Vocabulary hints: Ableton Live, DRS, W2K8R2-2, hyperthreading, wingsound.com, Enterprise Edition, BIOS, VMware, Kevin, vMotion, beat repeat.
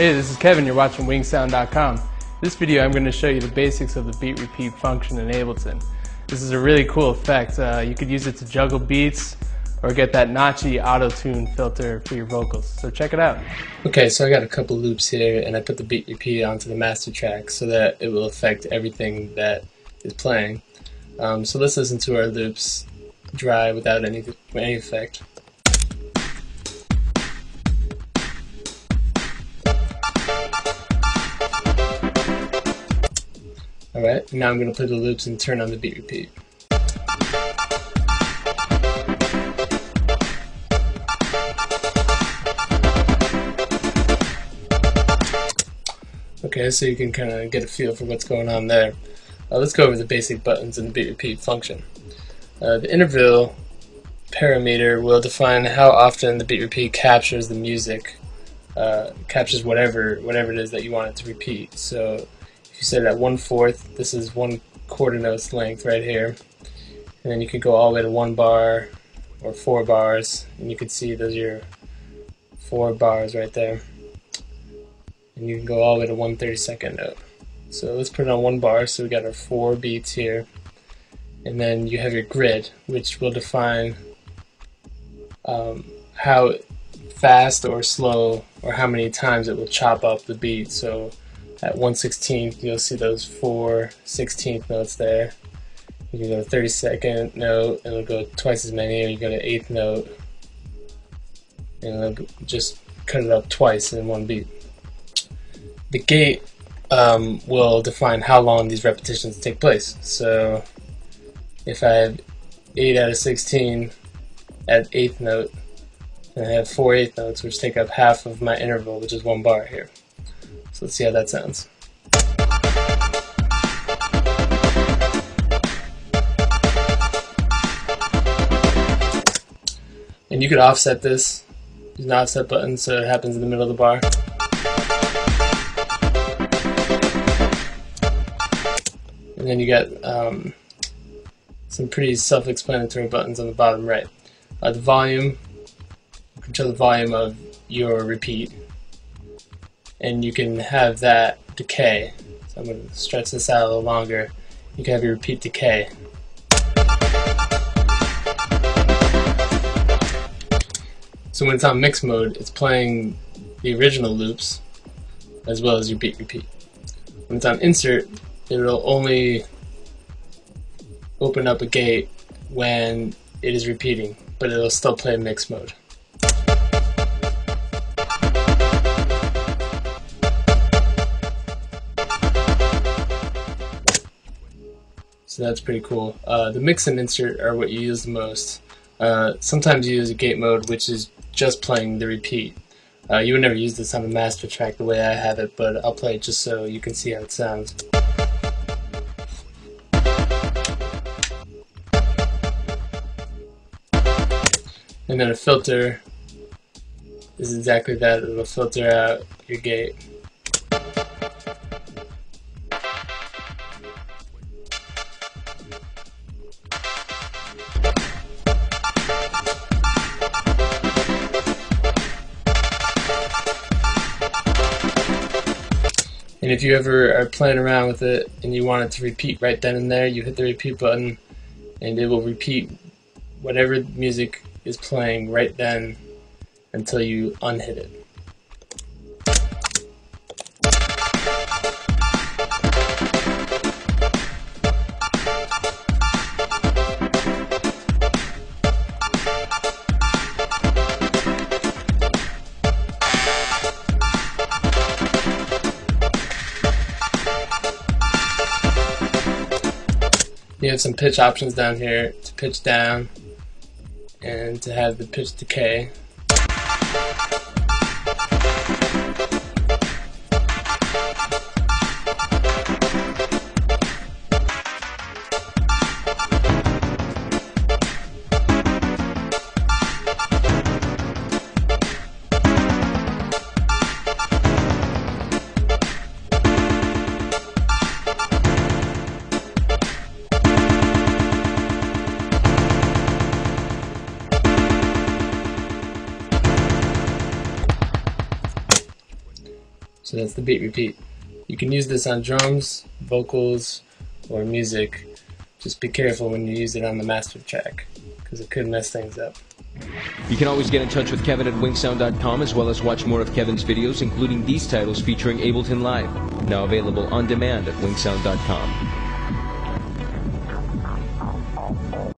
Hey, this is Kevin, you're watching wingsound.com. In this video I'm going to show you the basics of the beat repeat function in Ableton. This is a really cool effect. You could use it to juggle beats or get that notchy auto-tune filter for your vocals. So check it out. Okay, so I got a couple loops here and I put the beat repeat onto the master track so that it will affect everything that is playing. So let's listen to our loops dry without any effect. Alright, now I'm going to play the loops and turn on the beat repeat. Okay, so you can kind of get a feel for what's going on there. Let's go over the basic buttons in the beat repeat function. The interval parameter will define how often the beat repeat captures the music, captures whatever it is that you want it to repeat. So you set it at 1/4, this is 1/4 note's length right here, and then you could go all the way to 1 bar or 4 bars, and you can see those are your 4 bars right there, and you can go all the way to 1/32nd note. So let's put it on 1 bar, so we got our 4 beats here, and then you have your grid, which will define how fast or slow or how many times it will chop up the beat. So at 1/16th, you'll see those 4/16th notes there. You can go to 32nd note, and it'll go twice as many, or you go to 8th note, and it'll just cut it up twice in 1 beat. The gate will define how long these repetitions take place. So if I have 8 out of 16 at 8th note, and I have 4 8th notes, which take up half of my interval, which is 1 bar here. So let's see how that sounds. And you could offset this. There's an offset button so it happens in the middle of the bar. And then you got some pretty self-explanatory buttons on the bottom right. The volume, you control the volume of your repeat, and you can have that decay. So I'm going to stretch this out a little longer. You can have your repeat decay. So when it's on mix mode, it's playing the original loops as well as your beat repeat. When it's on insert, it'll only open up a gate when it is repeating, but it'll still play mix mode. So that's pretty cool. The mix and insert are what you use the most. Sometimes you use a gate mode, which is just playing the repeat. You would never use this on a master track the way I have it, but I'll play it just so you can see how it sounds. And then a filter is exactly that. It'll filter out your gate. And if you ever are playing around with it and you want it to repeat right then and there, you hit the repeat button and it will repeat whatever music is playing right then until you unhit it. You have some pitch options down here to pitch down and to have the pitch decay. So that's the beat repeat. You can use this on drums, vocals, or music. Just be careful when you use it on the master track, because it could mess things up. You can always get in touch with Kevin at wingsound.com, as well as watch more of Kevin's videos, including these titles featuring Ableton Live, now available on demand at wingsound.com.